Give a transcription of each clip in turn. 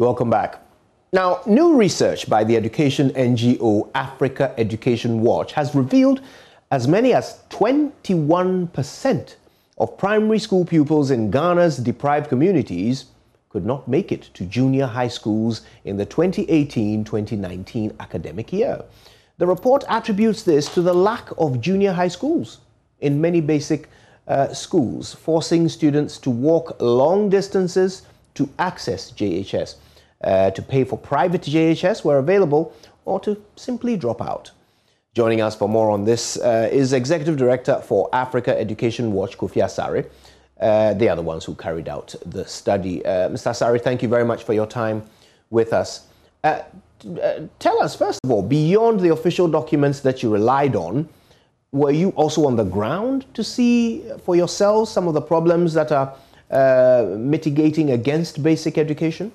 Welcome back. Now, new research by the education NGO Africa Education Watch has revealed as many as 21% of primary school pupils in Ghana's deprived communities could not make it to junior high schools in the 2018-2019 academic year. The report attributes this to the lack of junior high schools in many basic schools, forcing students to walk long distances to access JHS, to pay for private JHS where available, or to simply drop out. Joining us for more on this is Executive Director for Africa Education Watch, Kofi Asare. They are the ones who carried out the study. Mr. Asare, thank you very much for your time with us. Tell us, first of all, beyond the official documents that you relied on, were you also on the ground to see for yourselves some of the problems that are mitigating against basic education?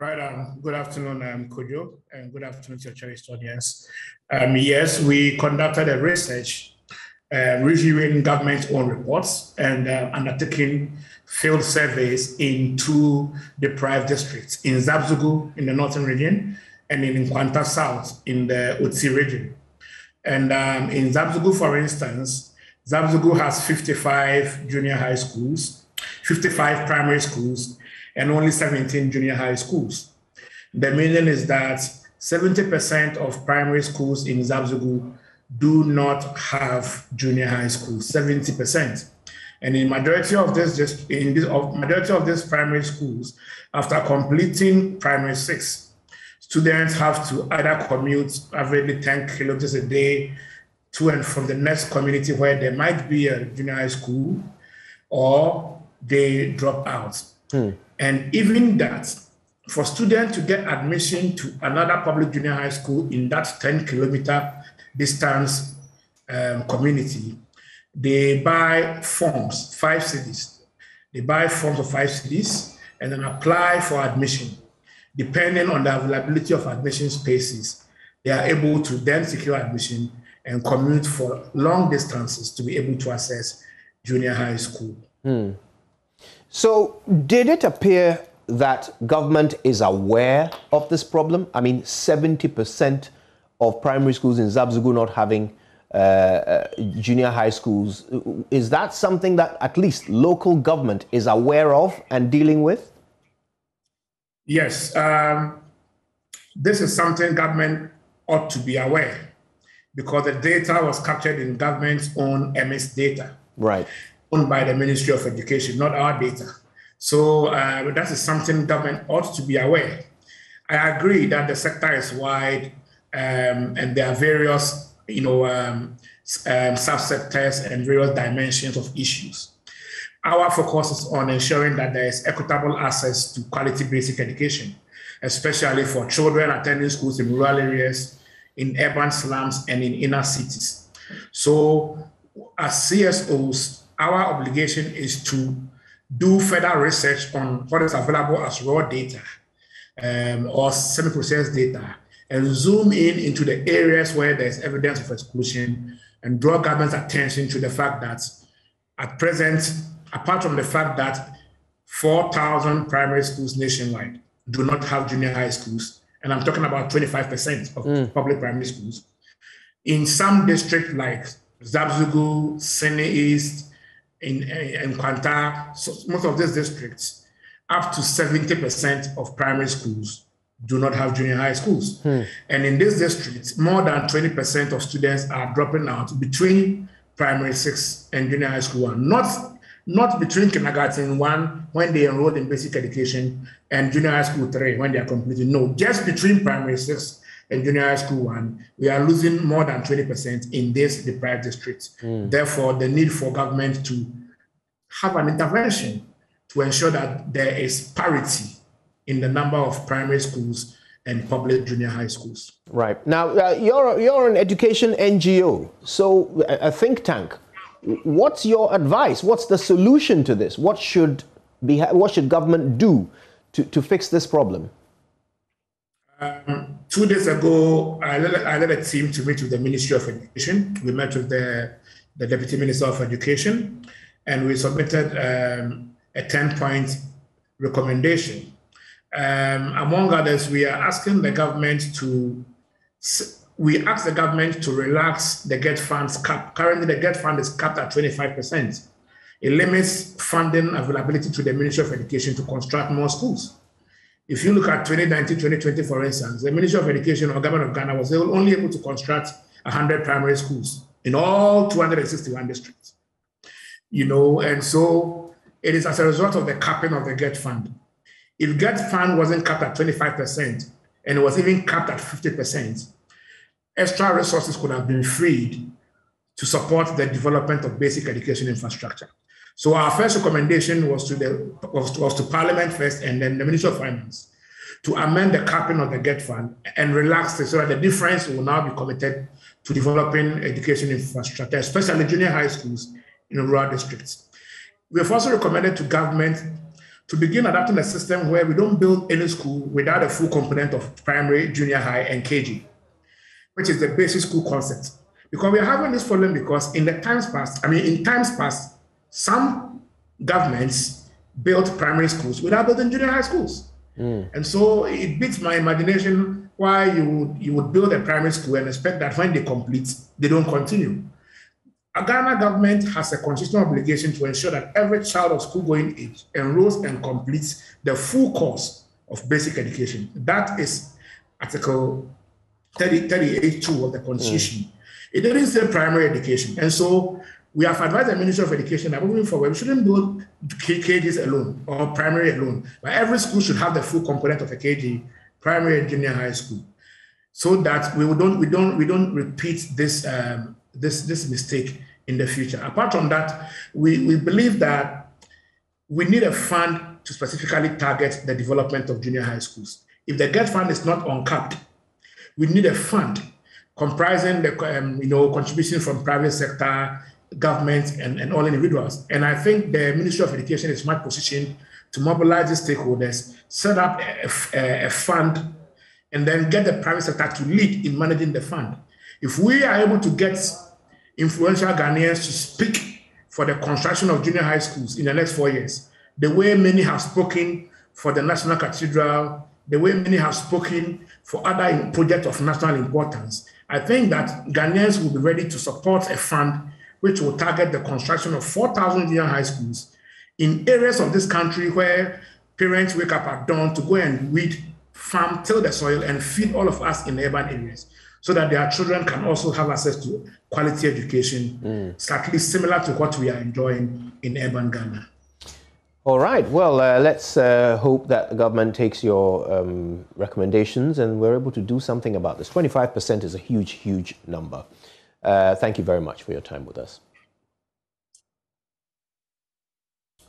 Right. Good afternoon, Kojo, and good afternoon to your cherished audience. Yes, we conducted a research reviewing government-owned reports and undertaking field surveys in two deprived districts, in Zabzugu in the northern region and in Nkwanta South in the Oti region. And in Zabzugu, for instance, Zabzugu has 55 junior high schools, 55 primary schools, and only 17 junior high schools. The meaning is that 70% of primary schools in Zabzugu do not have junior high schools, 70%. And in majority of these primary schools, after completing primary six, students have to either commute averagely 10 kilometers a day to and from the next community where there might be a junior high school, or they drop out. And even that, for students to get admission to another public junior high school in that 10-kilometer distance community, they buy forms, 5 CDs. They buy forms of 5 CDs and then apply for admission. Depending on the availability of admission spaces, they are able to then secure admission and commute for long distances to be able to access junior high school. So did it appear that government is aware of this problem? I mean, 70% of primary schools in Zabzugu not having junior high schools. Is that something that at least local government is aware of and dealing with? Yes. This is something government ought to be aware, because the data was captured in government's own MS data. Right. By the Ministry of Education, not our data. So that is something government ought to be aware. I agree that the sector is wide and there are various, subsectors and various dimensions of issues. Our focus is on ensuring that there is equitable access to quality basic education, especially for children attending schools in rural areas, in urban slums, and in inner cities. So as CSOs, our obligation is to do further research on what is available as raw data or semi-processed data, and zoom in into the areas where there's evidence of exclusion, and draw government's attention to the fact that at present, apart from the fact that 4,000 primary schools nationwide do not have junior high schools, and I'm talking about 25% of public primary schools, in some districts like Zabzugu, Sene East, in Nkwanta, so most of these districts, up to 70% of primary schools do not have junior high schools. And in these districts, more than 20% of students are dropping out between primary six and junior high school one, not between kindergarten one when they enrolled in basic education and junior high school three when they are completing. No, just between primary six and junior high school one, we are losing more than 20% in this deprived district. Therefore, the need for government to have an intervention to ensure that there is parity in the number of primary schools and public junior high schools. Right. Now, you're an education NGO, so a think tank. What's your advice? What's the solution to this? What should government do to fix this problem? 2 days ago, I led a team to meet with the Ministry of Education. We met with the Deputy Minister of Education, and we submitted a 10-point recommendation Among others, we are asking the government to, we asked the government to relax the GET Fund's cap. Currently, the GET Fund is capped at 25%. It limits funding availability to the Ministry of Education to construct more schools. If you look at 2019, 2020, for instance, the Ministry of Education or Government of Ghana was only able to construct 100 primary schools in all 261 districts. You know, and so it is as a result of the capping of the GET Fund. If GET Fund wasn't capped at 25% and it was even capped at 50%, extra resources could have been freed to support the development of basic education infrastructure. So our first recommendation was to Parliament first, and then the Ministry of Finance, to amend the capping of the GET Fund and relax it so that the difference will now be committed to developing education infrastructure, especially junior high schools in rural districts. We have also recommended to government to begin adapting a system where we don't build any school without a full component of primary, junior high, and KG, which is the basic school concept. Because we are having this problem because in times past, some governments built primary schools without building junior high schools. And so it beats my imagination why you would build a primary school and expect that when they complete, they don't continue. A Ghana government has a constitutional obligation to ensure that every child of school-going age enrolls and completes the full course of basic education. That is Article 38(2) of the Constitution. It didn't say primary education. And so we have advised the Ministry of Education that moving forward, we shouldn't build KGs alone or primary alone, but every school should have the full component of a KG, primary and junior high school, so that we don't repeat this this mistake in the future. Apart from that, we believe that we need a fund to specifically target the development of junior high schools. If the GET Fund is not uncapped, we need a fund comprising the contribution from private sector, government, and all individuals. And I think the Ministry of Education is much positioned to mobilize the stakeholders, set up a fund, and then get the private sector to lead in managing the fund. If we are able to get influential Ghanaians to speak for the construction of junior high schools in the next 4 years, the way many have spoken for the National Cathedral, the way many have spoken for other projects of national importance, I think that Ghanaians will be ready to support a fund which will target the construction of 4,000 junior high schools in areas of this country where parents wake up at dawn to go and weed, farm, till the soil, and feed all of us in urban areas, so that their children can also have access to quality education, slightly similar to what we are enjoying in urban Ghana. All right. Well, let's hope that the government takes your recommendations and we're able to do something about this. 25% is a huge, huge number. Thank you very much for your time with us.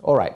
All right.